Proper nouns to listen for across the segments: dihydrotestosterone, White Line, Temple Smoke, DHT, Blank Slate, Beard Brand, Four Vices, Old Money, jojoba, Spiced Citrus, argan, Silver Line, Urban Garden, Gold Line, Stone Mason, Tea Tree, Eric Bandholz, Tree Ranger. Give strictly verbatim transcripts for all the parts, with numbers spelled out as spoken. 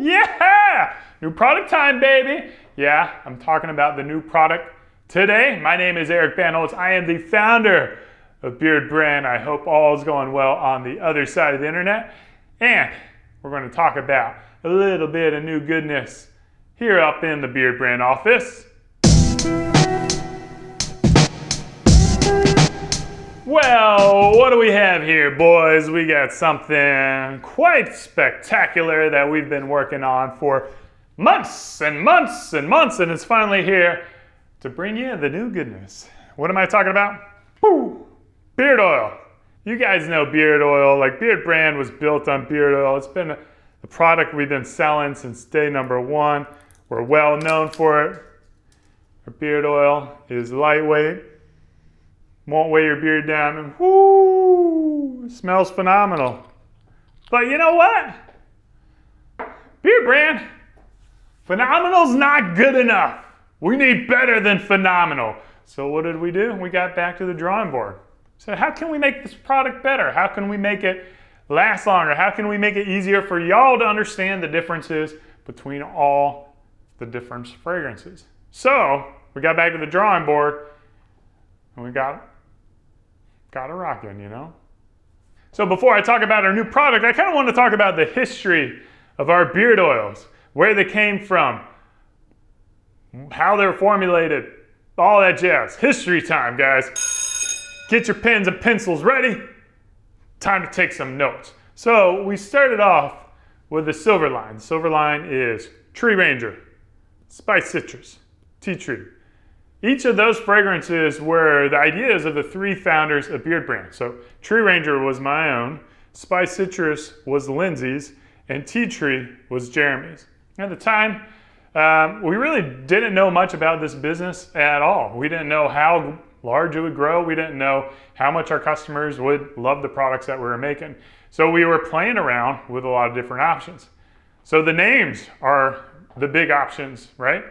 yeah! New product time, baby! Yeah, I'm talking about the new product today. My name is Eric Bandholz. I am the founder of Beard Brand. I hope all is going well on the other side of the internet. And we're going to talk about a little bit of new goodness here up in the Beard Brand office. Well, what do we have here, boys? We got something quite spectacular that we've been working on for months and months and months, and it's finally here to bring you the new goodness. What am I talking about? Woo! Beard oil. You guys know beard oil. Like, Beard Brand was built on beard oil. It's been the product we've been selling since day number one. We're well known for it. Our beard oil is lightweight. Won't weigh your beard down, and whoo, smells phenomenal. But you know what? Beard Brand, phenomenal's not good enough. We need better than phenomenal. So what did we do? We got back to the drawing board. So how can we make this product better? How can we make it last longer? How can we make it easier for y'all to understand the differences between all the different fragrances? So we got back to the drawing board, and we got Got it rocking, you know? So before I talk about our new product, I kind of want to talk about the history of our beard oils, where they came from, how they're formulated, all that jazz. History time, guys. Get your pens and pencils ready. Time to take some notes. So we started off with the Silver Line. The Silver Line is Tree Ranger, Spiced Citrus, Tea Tree. Each of those fragrances were the ideas of the three founders of Beard Brand. So Tree Ranger was my own, Spiced Citrus was Lindsay's, and Tea Tree was Jeremy's. At the time, um, we really didn't know much about this business at all. We didn't know how large it would grow. We didn't know how much our customers would love the products that we were making. So we were playing around with a lot of different options. So the names are the big options, right?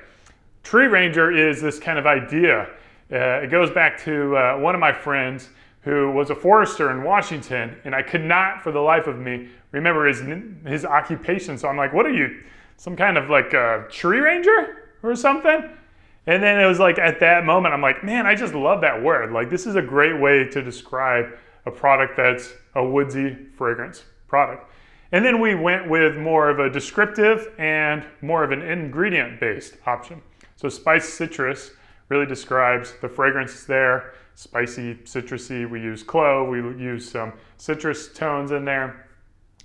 Tree Ranger is this kind of idea. Uh, it goes back to uh, one of my friends who was a forester in Washington, and I could not for the life of me remember his, his occupation. So I'm like, what are you, some kind of like a tree ranger or something? And then it was like at that moment, I'm like, man, I just love that word. Like, this is a great way to describe a product that's a woodsy fragrance product. And then we went with more of a descriptive and more of an ingredient-based option. So Spiced Citrus really describes the fragrances there. Spicy, citrusy, we use clove, we use some citrus tones in there.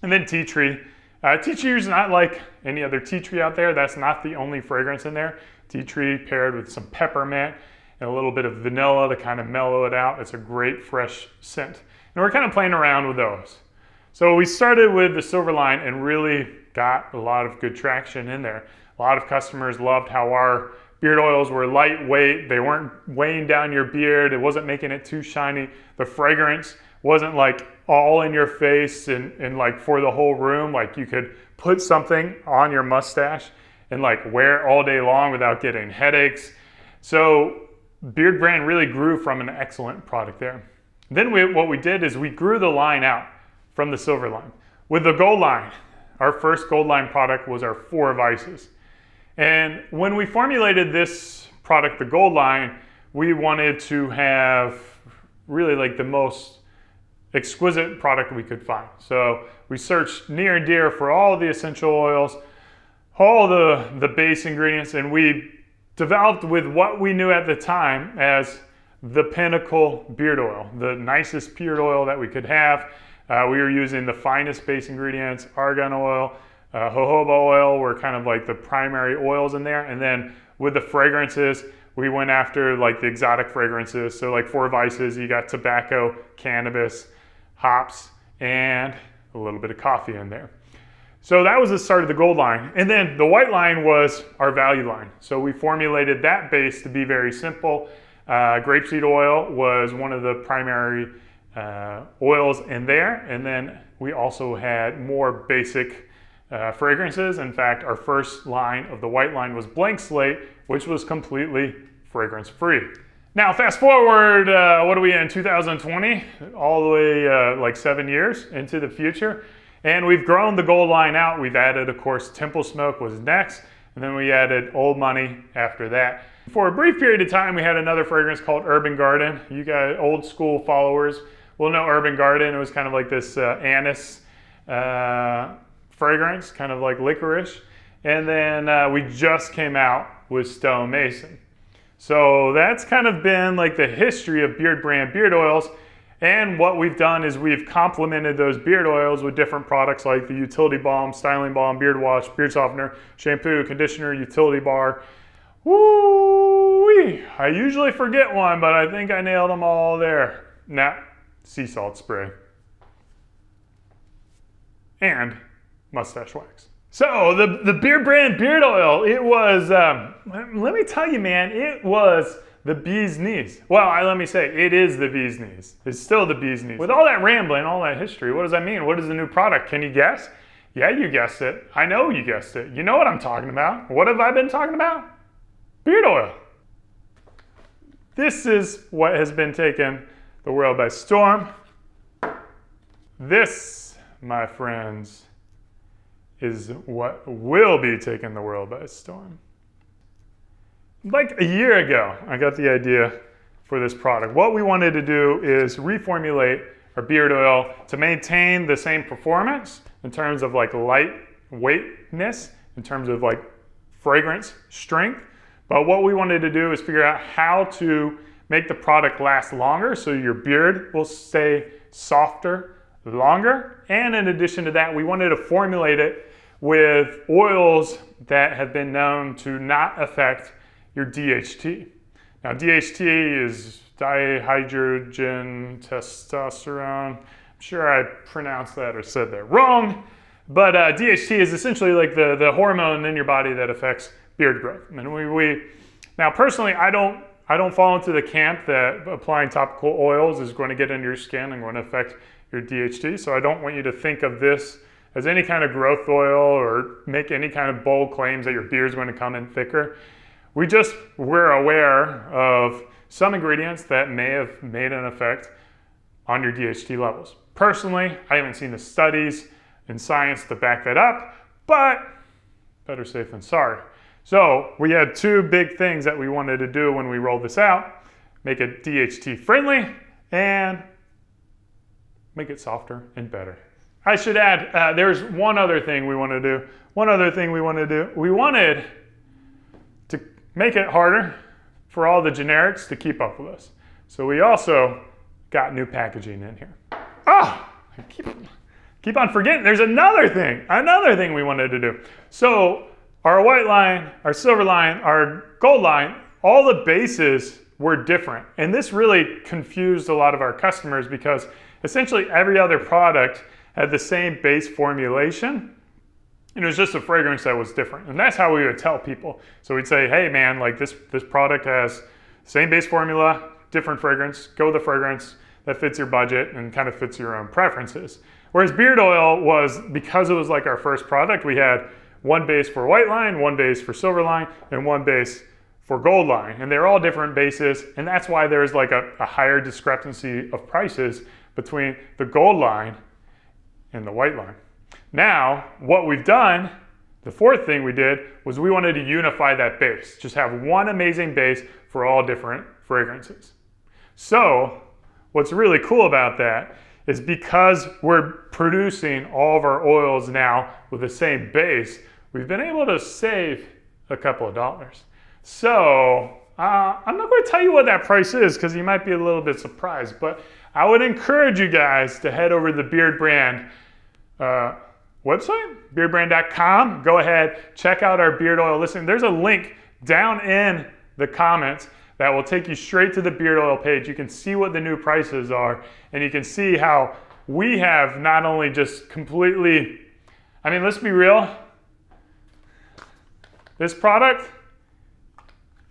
And then Tea Tree. Uh, tea Tree is not like any other tea tree out there. That's not the only fragrance in there. Tea Tree paired with some peppermint and a little bit of vanilla to kind of mellow it out. It's a great fresh scent. And we're kind of playing around with those. So we started with the Silver Line and really got a lot of good traction in there. A lot of customers loved how our beard oils were lightweight. They weren't weighing down your beard. It wasn't making it too shiny. The fragrance wasn't like all in your face and, and like for the whole room. Like, you could put something on your mustache and like wear it all day long without getting headaches. So Beard Brand really grew from an excellent product there. Then we, what we did is we grew the line out from the Silver Line. With the Gold Line, our first Gold Line product was our Four Vices. And when we formulated this product, the Gold Line, we wanted to have really like the most exquisite product we could find. So we searched near and dear for all the essential oils, all the, the base ingredients, and we developed with what we knew at the time as the pinnacle beard oil, the nicest beard oil that we could have. Uh, we were using the finest base ingredients, argan oil, Uh, jojoba oil were kind of like the primary oils in there. And then with the fragrances, we went after like the exotic fragrances. So like Four Vices, you got tobacco, cannabis, hops, and a little bit of coffee in there. So that was the start of the Gold Line. And then the White Line was our value line. So we formulated that base to be very simple. Uh, grapeseed oil was one of the primary uh, oils in there. And then we also had more basic Uh, fragrances. In fact, our first line of the White Line was Blank Slate, which was completely fragrance free. Now fast forward, uh, what are we in, two thousand twenty? All the way uh, like seven years into the future. And we've grown the Gold Line out. We've added, of course, Temple Smoke was next, and then we added Old Money after that. For a brief period of time, we had another fragrance called Urban Garden. You guys, old school followers, will know Urban Garden. It was kind of like this uh, anise uh, fragrance, kind of like licorice. And then uh, we just came out with Stone Mason. So that's kind of been like the history of Beard Brand beard oils. And what we've done is we've complemented those beard oils with different products like the utility balm, styling balm, beard wash, beard softener, shampoo, conditioner, utility bar. Woo-wee! I usually forget one, but I think I nailed them all there. Nah, sea salt spray. And mustache wax. So the, the Beard Brand beard oil, it was, um, let me tell you, man, it was the bee's knees. Well, I, let me say, it is the bee's knees. It's still the bee's knees. With all that rambling, all that history, what does that mean? What is the new product? Can you guess? Yeah, you guessed it. I know you guessed it. You know what I'm talking about. What have I been talking about? Beard oil. This is what has been taking the world by storm. This, my friends, is what will be taking the world by storm. Like a year ago, I got the idea for this product. What we wanted to do is reformulate our beard oil to maintain the same performance in terms of like lightweightness, in terms of like fragrance strength. But what we wanted to do is figure out how to make the product last longer so your beard will stay softer longer. And in addition to that, we wanted to formulate it with oils that have been known to not affect your D H T. Now, D H T is dihydrotestosterone. I'm sure I pronounced that or said that wrong, but uh, D H T is essentially like the, the hormone in your body that affects beard growth. And we, we now personally, I don't I don't fall into the camp that applying topical oils is going to get into your skin and going to affect your D H T. So I don't want you to think of this as any kind of growth oil or make any kind of bold claims that your beard is going to come in thicker. We just we're aware of some ingredients that may have made an effect on your D H T levels. Personally, I haven't seen the studies in science to back that up, but better safe than sorry. So we had two big things that we wanted to do when we rolled this out: make it D H T friendly and make it softer and better. I should add, uh, there's one other thing we want to do. One other thing we want to do. We wanted to make it harder for all the generics to keep up with us. So we also got new packaging in here. Oh, I keep, keep on forgetting. There's another thing, another thing we wanted to do. So our White Line, our Silver Line, our Gold Line, all the bases were different. And this really confused a lot of our customers because essentially every other product had the same base formulation, and it was just a fragrance that was different. And that's how we would tell people. So we'd say, hey man, like this, this product has same base formula, different fragrance, go with the fragrance that fits your budget and kind of fits your own preferences. Whereas beard oil was, because it was like our first product, we had one base for White Line, one base for Silver Line, and one base for Gold Line. And they're all different bases, and that's why there's like a, a higher discrepancy of prices between the Gold Line and the White Line. Now, what we've done, the fourth thing we did, was we wanted to unify that base. Just have one amazing base for all different fragrances. So, what's really cool about that is because we're producing all of our oils now with the same base, we've been able to save a couple of dollars. So, uh, I'm not going to tell you what that price is because you might be a little bit surprised, but I would encourage you guys to head over to the Beard Brand uh, website, beard brand dot com. Go ahead, check out our beard oil listing. There's a link down in the comments that will take you straight to the beard oil page. You can see what the new prices are, and you can see how we have not only just completely, I mean, let's be real, this product,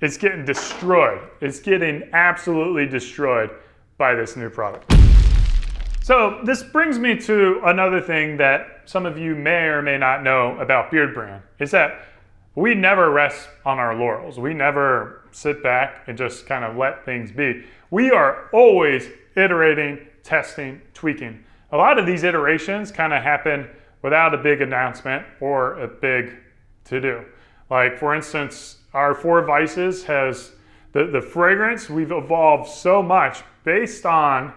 it's getting destroyed. It's getting absolutely destroyed by this new product. So this brings me to another thing that some of you may or may not know about Beard Brand, is that we never rest on our laurels. We never sit back and just kind of let things be. We are always iterating, testing, tweaking. A lot of these iterations kind of happen without a big announcement or a big to-do. Like, for instance, our Four Vices has the, the fragrance. We've evolved so much based on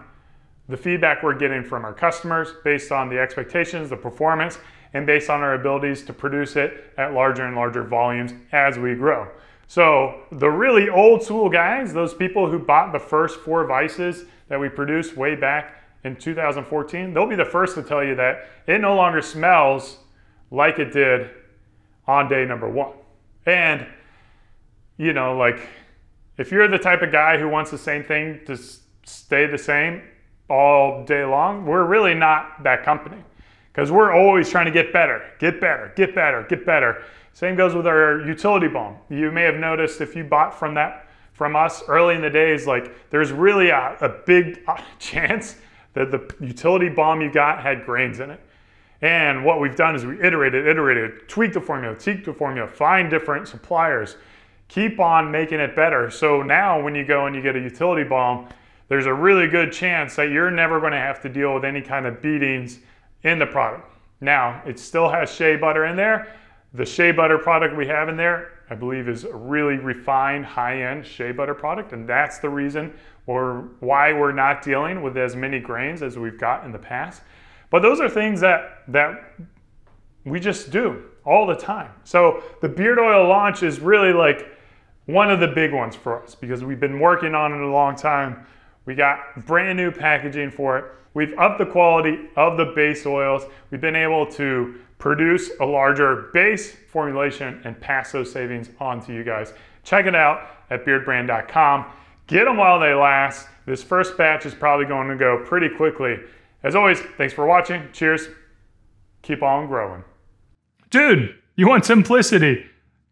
the feedback we're getting from our customers, based on the expectations, the performance, and based on our abilities to produce it at larger and larger volumes as we grow. So the really old school guys, those people who bought the first Four Vices that we produced way back in two thousand fourteen, they'll be the first to tell you that it no longer smells like it did on day number one. And, you know, like, if you're the type of guy who wants the same thing to stay the same all day long, we're really not that company. Because we're always trying to get better, get better, get better, get better. Same goes with our utility balm. You may have noticed if you bought from that, from us early in the days, like there's really a, a big chance that the utility balm you got had grains in it. And what we've done is we iterated, iterated, tweaked the formula, tweaked the formula, find different suppliers, keep on making it better. So now when you go and you get a utility balm, there's a really good chance that you're never gonna have to deal with any kind of beatings in the product. Now, it still has shea butter in there. The shea butter product we have in there, I believe, is a really refined, high-end shea butter product, and that's the reason or why we're not dealing with as many grains as we've got in the past. But those are things that, that we just do all the time. So the beard oil launch is really like one of the big ones for us because we've been working on it a long time. We got brand new packaging for it. We've upped the quality of the base oils. We've been able to produce a larger base formulation and pass those savings on to you guys. Check it out at beard brand dot com. Get them while they last. This first batch is probably going to go pretty quickly. As always, thanks for watching. Cheers. Keep on growing. Dude, you want simplicity?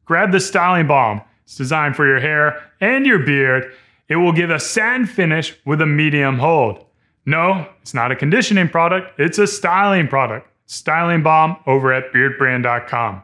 Grab the styling balm. It's designed for your hair and your beard. It will give a satin finish with a medium hold. No, it's not a conditioning product. It's a styling product. Styling balm over at beard brand dot com.